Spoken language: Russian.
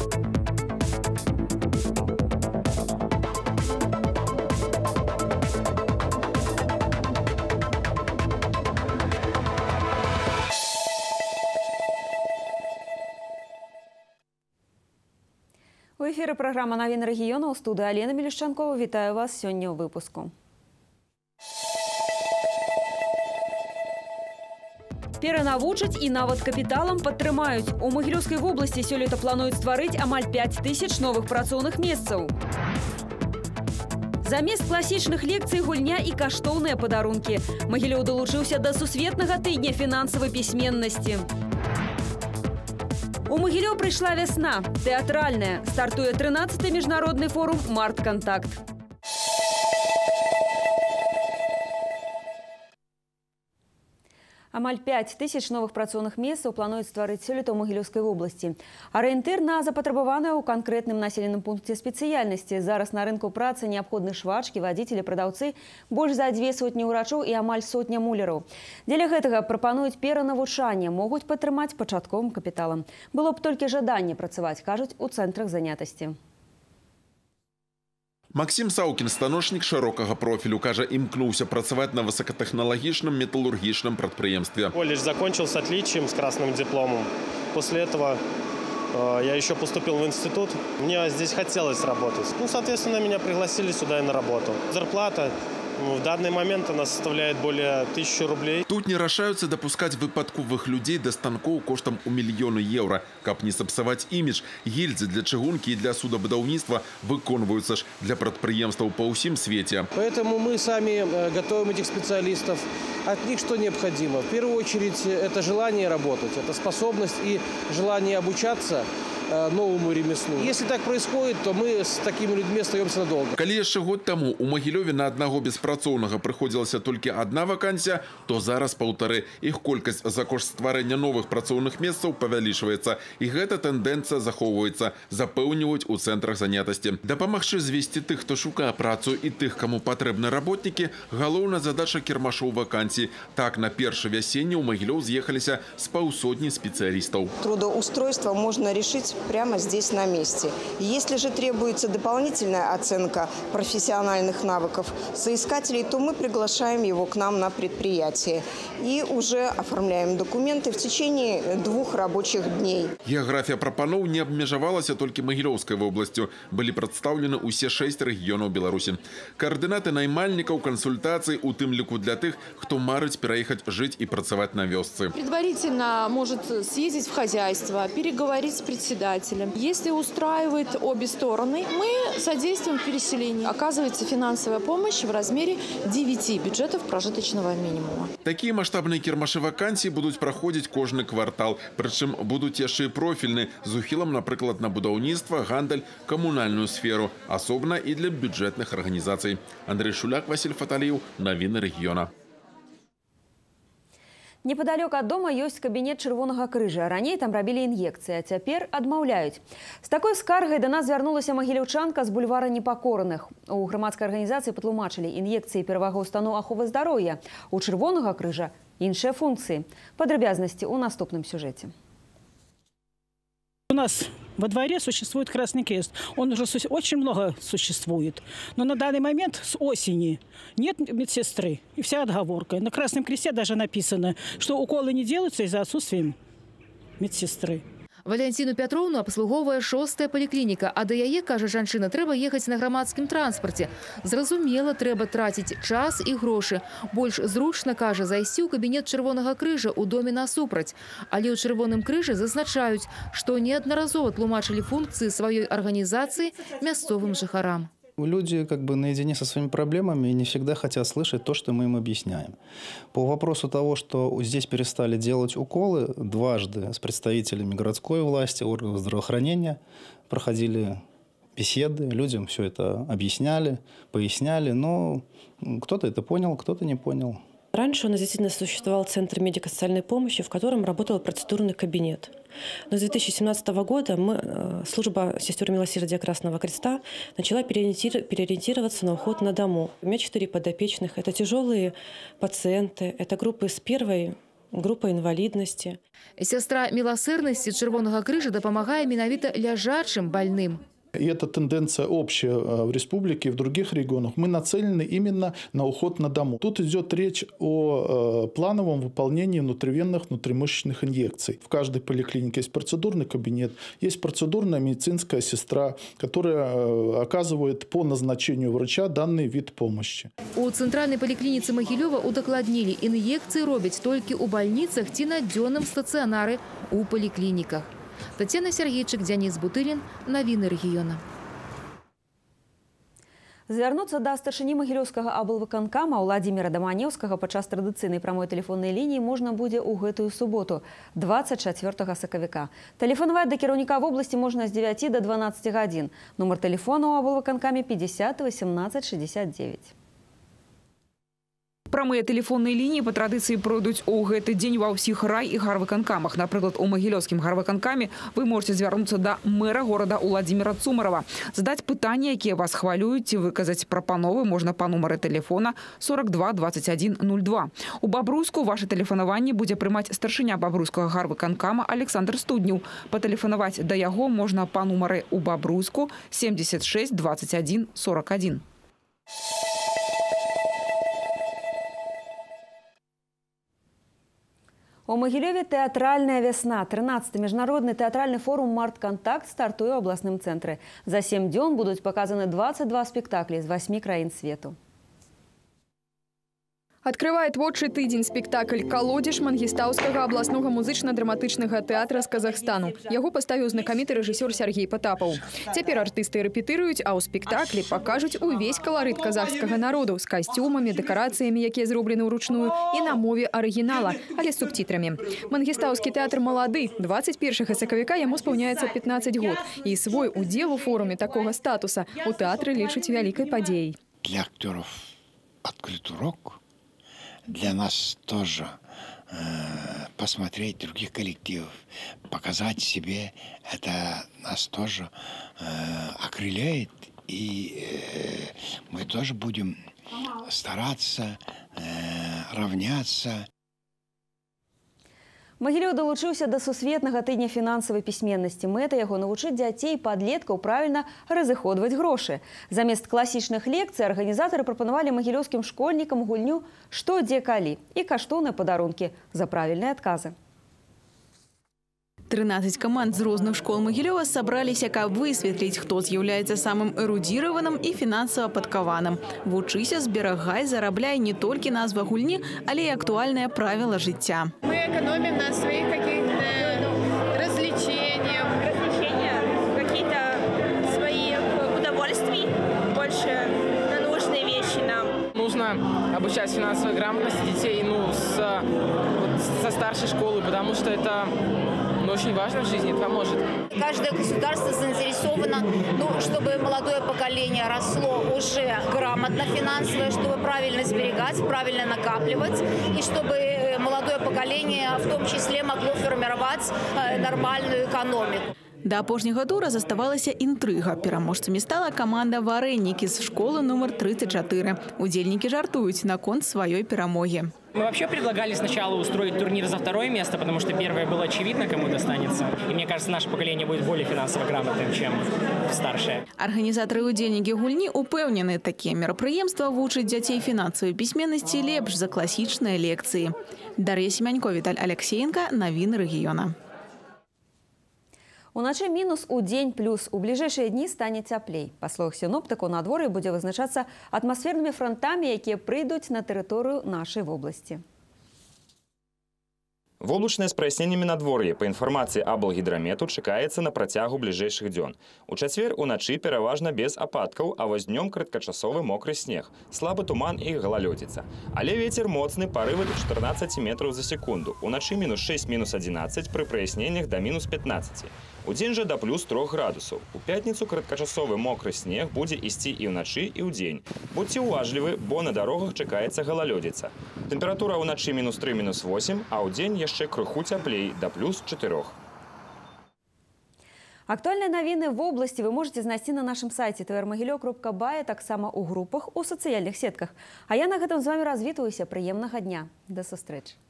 В эфірі програма «Новини регіону». У студії Олена Милищенкова. Вітаю вас сьогодні у випуску. Перенавучить і навод капіталом підтримають. У Могилевській області сьогодні планують створити амаль 5 000 нових працівних місців. Замість класичних лекцій – гульня і коштовні подарунки. Могилев долучився до сусвітного тижня фінансової письменності. У Могилева пришла весна, театральная. Стартует 13-й международный форум «МартКонтакт». Амаль 5 000 новых працоўных месцаў плануюць стварыць сёлета ў Магілёўскай обласці. Арыентыр на запатрабаванае ў канкрэтным населеным пункце спецыяльнасці. Зараз на рынку працы неабходны швачкі, вадзіцелі, прадаўцы, больш за 2 сотні ўрачоў і амаль 100 мулераў. Дзеля гэтага прапануюць перанавучанне, могуць падтрымаць пачатковым капіталам. Было б толькі жаданне працаваць, кажуць у цэнтрах занятасці. Максим Саукин, станочник широкого профилю, кажа, имкнулся працевать на высокотехнологичном металлургичном предприемстве. Колледж закончил с отличием, с красным дипломом. После этого я еще поступил в институт. Мне здесь хотелось работать. Ну, соответственно, меня пригласили сюда и на работу. Зарплата в данный момент она составляет более 1000 рублей. Тут не рашаются допускать выпадковых людей до станков коштом у миллиона евро. Как не сапсовать имидж, гильдзы для чыгунки и для судобудовництва выконываются ж для предприемства по всем свете. Поэтому мы сами готовим этих специалистов. От них что необходимо? В первую очередь это желание работать, это способность и желание обучаться новому ремеслу. Если так происходит, то мы с такими людьми остаемся надолго. Когда еще год тому у Могилеве на одного беспрацовного приходилась только одна вакансия, то зараз полторы. Их колькость за кошт створения новых працовных мест повеличивается. И эта тенденция заховывается, запевнивают у центрах занятости. Да помогши звести тех, кто шукает працу, и тех, кому потребны работники, головная задача кірмашов вакансий. Так, на первое весенне у Могилев съехались с полсотни специалистов. Трудоустройство можно решить прямо здесь на месте. Если же требуется дополнительная оценка профессиональных навыков соискателей, то мы приглашаем его к нам на предприятие и уже оформляем документы в течение 2 рабочих дней. География пропанов не обмежевалась только Могилевской областью. Были представлены все 6 регионов Беларуси. Координаты наймальников, консультаций, у тым лику для тех, кто марыць переехать жить и працевать на вёсцы. Предварительно может съездить в хозяйство, переговорить с председателем. Если устраивает обе стороны, мы содействуем переселению. Оказывается финансовая помощь в размере 9 бюджетов прожиточного минимума. Такие масштабные кірмашы вакансий будут проходить каждый квартал. Причем будут еще и профильные, с ухилом, например, на будаўніцтва, гандаль, коммунальную сферу. Особенно и для бюджетных организаций. Андрей Шуляк, Василий Фаталиев. Новины региона. Неподалёк от дома есть кабинет Червоного крыжа. Ранее там робили инъекции, а теперь отмаўляюць. С такой скаргой до нас вернулася могилевчанка с бульвара Непокорных. У громадской организации потлумачили инъекции первого устану аховы здоровья. У Червоного крыжа иншие функции. Подробности у наступном сюжете. У нас во дворе существует Красный Крест. Он уже очень много существует. Но на данный момент с осени нет медсестры. И вся отговорка. На Красном Кресте даже написано, что уколы не делаются из-за отсутствия медсестры. Валентину Петровну обслуговывая 6-я поликлиника. А до яе, кажа жанчына, трэба ехаць на громадском транспорте. Зразумела, трэба тратить час и гроши. Больш зручно, кажа, зайсці ў кабинет Червоного крыжа у доме насупраць. Але ў Червоном крыже зазначаюць, что неодноразово тлумачылі функции своей организации мясцовым жыхарам. Люди как бы наедине со своими проблемами не всегда хотят слышать то, что мы им объясняем. По вопросу того, что здесь перестали делать уколы, дважды с представителями городской власти, органов здравоохранения проходили беседы, людям все это объясняли, поясняли, но кто-то это понял, кто-то не понял. Раньше у нас действительно существовал Центр медико-социальной помощи, в котором работал процедурный кабинет. Но с 2017 года служба сестер милосердия Красного Креста начала переориентироваться на уход на дому. У меня 4 подопечных. Это тяжелые пациенты, это группы с первой група інвалідності. Сестра милосердности Червоного крыжа допомагає менавіта ляжачим больным. И эта тенденция общая в республике и в других регионах. Мы нацелены именно на уход на дому. Тут идет речь о плановом выполнении внутривенных, внутримышечных инъекций. В каждой поликлинике есть процедурный кабинет, есть процедурная медицинская сестра, которая оказывает по назначению врача данный вид помощи. У центральной поликлиницы Могилева удокладнили, инъекции робить только у больницах, те надежном стационары, у поликлиниках. Татьяна Сергеевич, дянис Бутырин, новины региона. Звярнуцца да старшыні Магілёўскага аблвыканкама Владимира Доманевскага падчас традыцыйнай прамой тэлефоннай лініі можна будзе ў гэтую суботу 24 сакавіка. Тэлефанаваць да кіраўніка вобласці можна з 9 до 12 гадзін. Нумар тэлефону ў аблвыканкаме 50 18 69. Прамыя тэлефонныя лініі па традыцыі пройдуць у гэты дзень ва ўсіх рай- і гарвыканкамах. Напрыклад, у Магілёўскім гарвыканкаме вы можете звярнуцца да мэра горада Владимира Цуморова. Задаць пытанні, якія вас хвалююць, і выказаць прапановы можна па нумары тэлефона 42 21 02. У Бабруйску ваше тэлефанаванне будзе прымаць старшыня Бабруйскага гарвыканкама Александр Студню. Патэлефанаваць да яго можна па нумары у Бабруйску 76 21 41. У Могилеве «Театральная весна». 13-й международный театральный форум «МартКонтакт» стартует в областном центре. За 7 дней будут показаны 22 спектакля из 8 краин свету. Открывает творчий тыдзень спектакль «Колодеж» Мангистауского областного музычно-драматичного театра с Казахстану. Его поставил знакомитый режиссер Сергей Потапов. Теперь артисты репетируют, а у спектакле покажут увесь колорит казахского народу с костюмами, декорациями, которые сделаны вручную, и на мове оригинала, але с субтитрами. Мангистауский театр молодый, 21 сакавіка ему исполняется 15 год. И свой удел у форуме такого статуса у театра лишить великой подеей. Для актеров открыт урок. Для нас тоже посмотреть других коллективов, показать себе, это нас тоже окрыляет, и мы тоже будем стараться равняться. Магілёў долучился до сусветнага тыдня фінансавай пісьменнасці. Мэта яго навучыць дзяцей і падлеткаў правільна разыходваць грошы. Замест класічных лекцый арганізатары прапанавалі магілёўскім школьнікам гульню «Што, дзе, калі» і каштоўныя падарункі за правільныя адказы. 13 команд из разных школ Могилева собрались, как высветлить, кто является самым эрудированным и финансово подкованным. Вучися, сберегай, зарабляй не только назва гульни, але и актуальное правило життя. Мы экономим на своих каких-то развлечениях, какие-то свои удовольствия, больше на нужные вещи нам. Нужно обучать финансовой грамотности детей со старшей школы, потому что это очень важно в жизни, это поможет. Каждое государство заинтересовано, чтобы молодое поколение росло уже грамотно финансово, чтобы правильно сберегать, правильно накапливать, и чтобы молодое поколение в том числе могло формировать нормальную экономику. До апошняга тура заставалася інтрыга. Пераможцамі стала команда «Варэннікі» з школы номер 34. Удзельнікі жартуюць наконт сваёй перамогі. Мы вообще предлагали сначала устроить турнир за второе место, потому что первое было очевидно, кому достанется. И мне кажется, наше поколение будет более финансово грамотным, чем старшее. Организаторы и удельники гульни упевнены, такие мероприемства учат детей финансовой письменности лепш за классичные лекции. Дарья Семенько, Виталь Алексеенко, новины региона. Уначы минус, у день плюс. У ближайшие дни станет теплей. По словах синоптику, надвор'е будет вызначаться атмосферными фронтами, которые придут на территорию нашей области. Воблачнае з праясненнямі надвор'е, по информации аблгідрамету, чекается на протягу ближайших дзён. У чацвер уначы пераважна без ападков, а воз днём краткачасовы мокрый снег, слабый туман и гололедица. Але ветер моцны, порывы до 14 метров за секунду. Уначы минус 6, минус 11, при прояснениях до минус 15. У день же до плюс 3 градусов. У пятницу краткачасовы мокрый снег будет идти и уначы, и у день. Будьте уважливы, бо на дорогах чекается гололедица. Температура уначы минус 3, минус 8, а у день еще крыху теплей, до плюс 4. Актуальные новины в области вы можете найти на нашем сайте tvrmogilyev.by, так само у группах, у социальных сетках. А я на этом с вами развитываюсь. Приемного дня. До встречи.